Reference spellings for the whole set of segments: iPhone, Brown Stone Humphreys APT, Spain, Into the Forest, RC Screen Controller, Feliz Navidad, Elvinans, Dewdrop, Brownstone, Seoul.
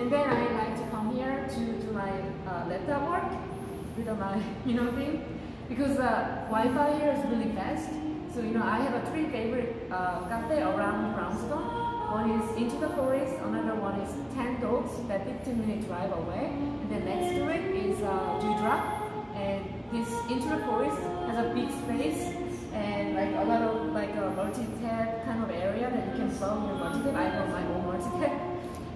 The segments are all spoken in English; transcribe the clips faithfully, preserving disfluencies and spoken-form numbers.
And then I like to come here to do my uh, laptop work with my, you know, thing, because uh, Wi-Fi here is really fast. So, you know, I have a three favorite uh, cafe around Brownstone. One is Into the Forest, another one is ten dogs, that fifteen minute drive away. And then next to it is uh, Dewdrop. And this Into the Forest has a big space and like a lot of like a multi-tab kind of area that you can solve your multi-tab. I got my own multi-tab.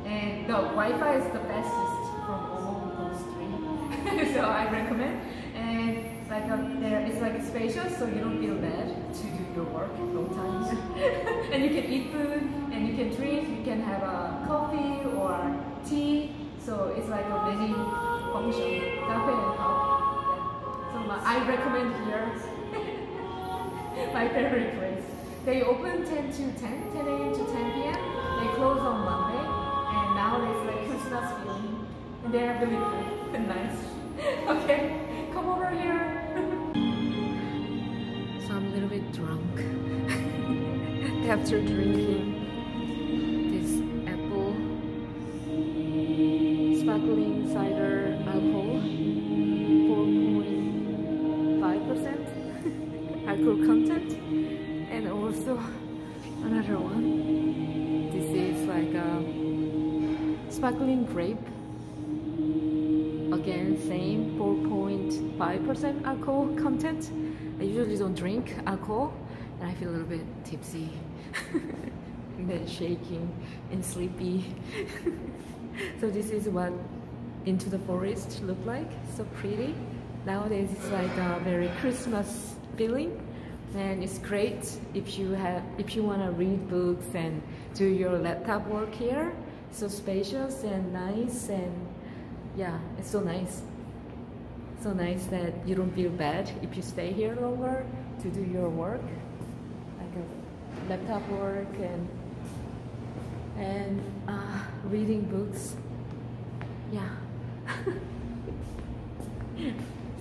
And the Wi-Fi is the bestest from all those three. So I recommend. And like a, there, it's like spacious, so you don't feel bad to do your work at all times. And you can eat food, and you can drink, you can have a coffee or tea. So it's like a many function cafe and coffee. So my, I recommend here. My favorite place. They open ten to ten, ten a m to ten p m They close on Monday, and now it's like Christmas feeling, and they are really good and nice. Okay. Come over here. So I'm a little bit drunk after drinking this apple sparkling cider alcohol, four point five percent alcohol content, and also another one. This is like a sparkling grape. Again, same four point five percent alcohol content. I usually don't drink alcohol, and I feel a little bit tipsy, and then shaking and sleepy. So this is what Into the Forest look like. So pretty. Nowadays it's like a very Christmas feeling, and it's great if you have if you want to read books and do your laptop work here. So spacious and nice, and yeah, it's so nice. So nice that you don't feel bad if you stay here longer to do your work, like a laptop work and and uh, reading books. Yeah.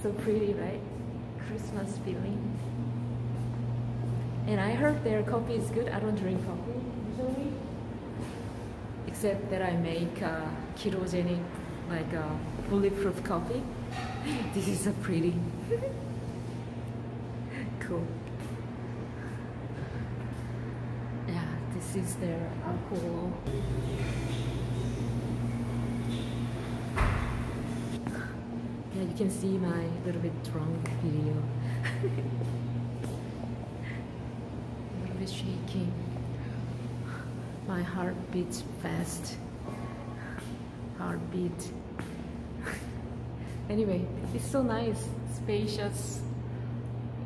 So pretty, right? Christmas feeling. And I heard their coffee is good. I don't drink coffee usually, except that I make uh, ketogenic, like a bulletproof coffee. This is a pretty cool. Yeah, this is their alcohol. Yeah, you can see my little bit drunk video. A little bit shaking. My heart beats fast. Heartbeat. Anyway, it's so nice, spacious.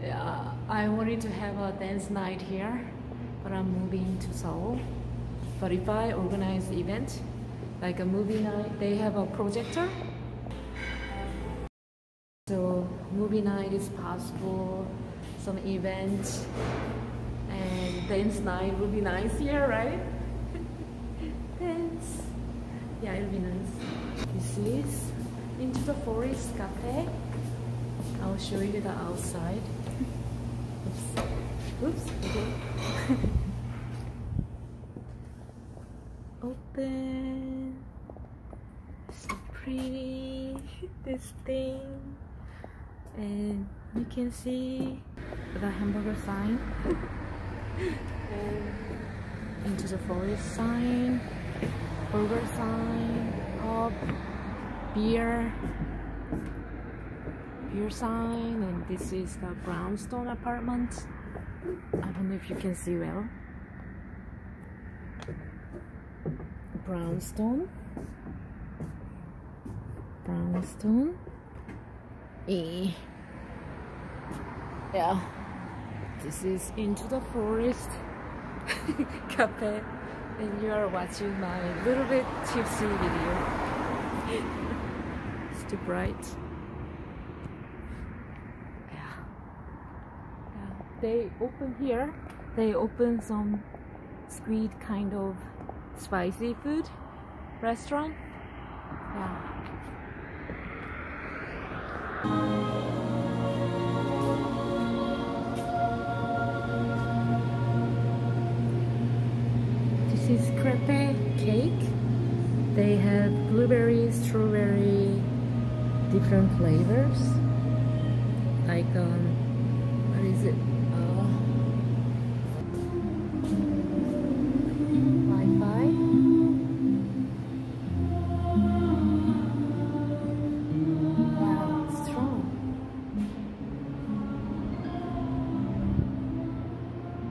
Uh, I wanted to have a dance night here, but I'm moving to Seoul. But if I organize an event, like a movie night, they have a projector. So movie night is possible, some event, and dance night would be nice here, right? Dance. Yeah, Elvinans. This is Into the Forest Cafe. I'll show you the outside. Oops. Oops. Okay. Open. So pretty, this thing. And you can see the hamburger sign. And Into the Forest sign. Burger sign, up, beer, beer sign, and this is the Brownstone apartment. I don't know if you can see well. Brownstone, Brownstone, e. Yeah, this is Into the Forest Cafe. And you are watching my little bit tipsy video. It's too bright. Yeah. Yeah. They open here. They open some sweet kind of spicy food restaurant. Yeah. Crepe cake They have blueberry, strawberry, different flavors. Like, um, what is it? Oh. Wi-Fi. Wow, it's strong. So,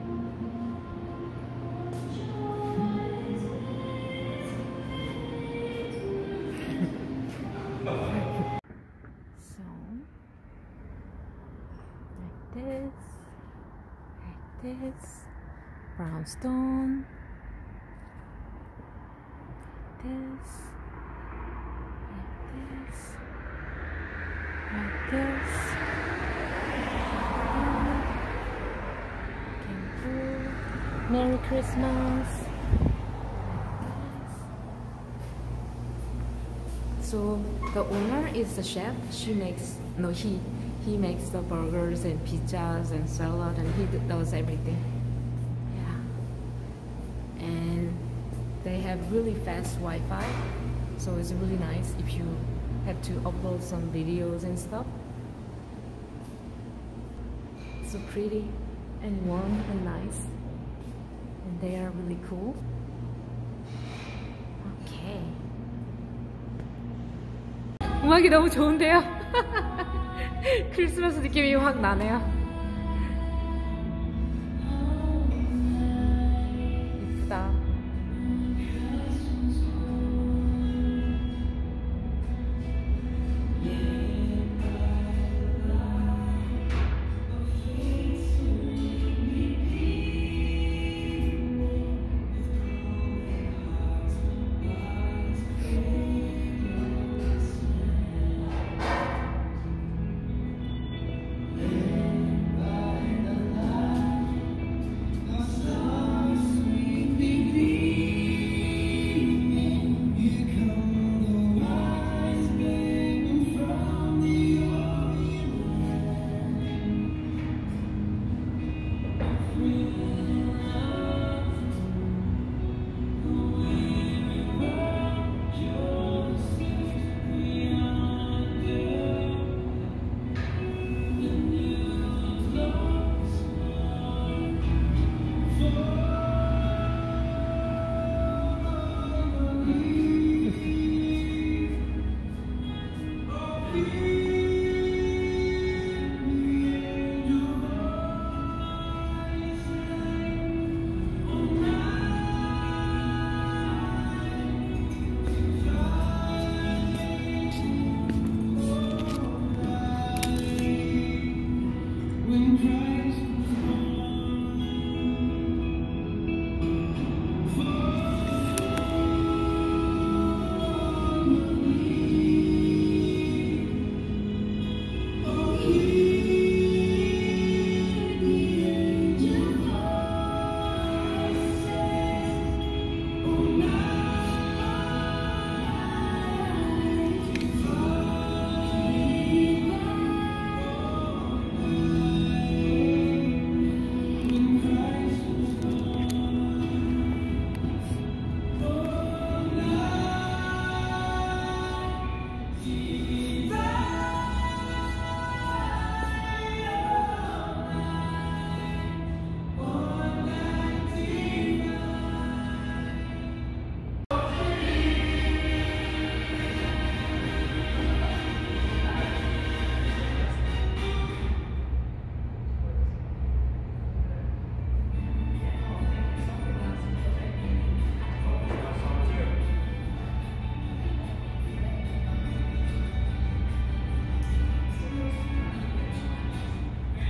like this, like this, brownstone, like this, like this, like this, kangaroo, Merry Christmas. So the owner is the chef. She makes, no, he, he makes the burgers and pizzas and salad, and he does everything. Yeah. And they have really fast Wi-Fi, so it's really nice if you have to upload some videos and stuff. So pretty and warm and nice. And they are really cool. Okay. 음악이 너무 좋은데요? 크리스마스 느낌이 확 나네요. 이쁘다.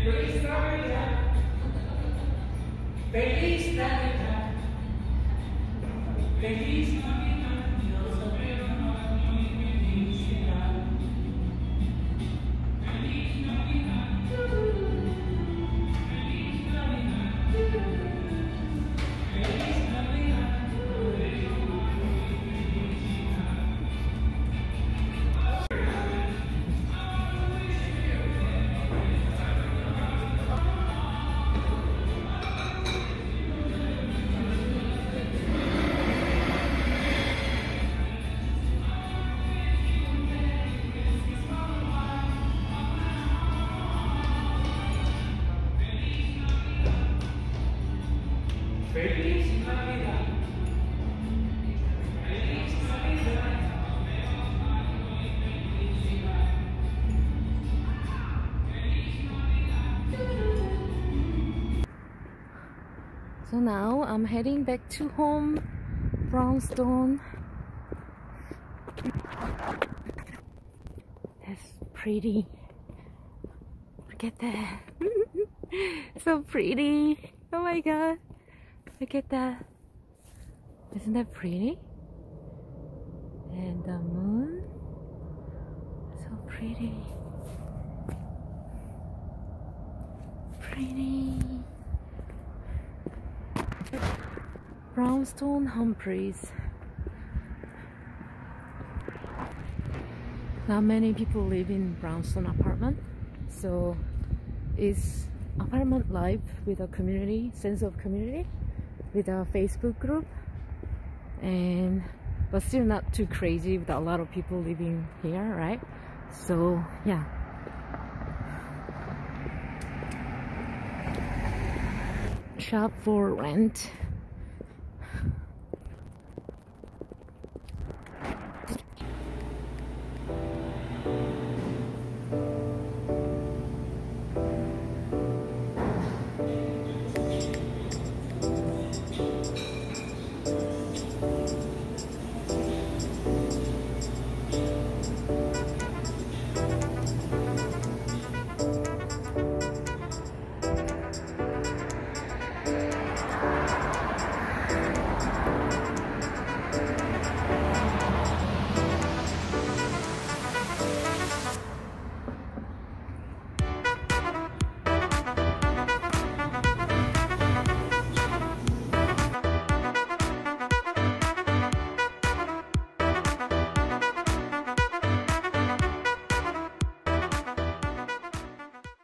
Feliz Navidad. Feliz Navidad. Feliz Navidad. So now I'm heading back to home, Brownstone. That's pretty. Look at that. So pretty. Oh my god. Look at that. Isn't that pretty? And the moon. So pretty. Pretty. Brown Stone Humphreys. Not many people live in brownstone apartment, so it's apartment life with a community, sense of community, with a Facebook group, and but still not too crazy with a lot of people living here, right? So yeah. Shop for rent.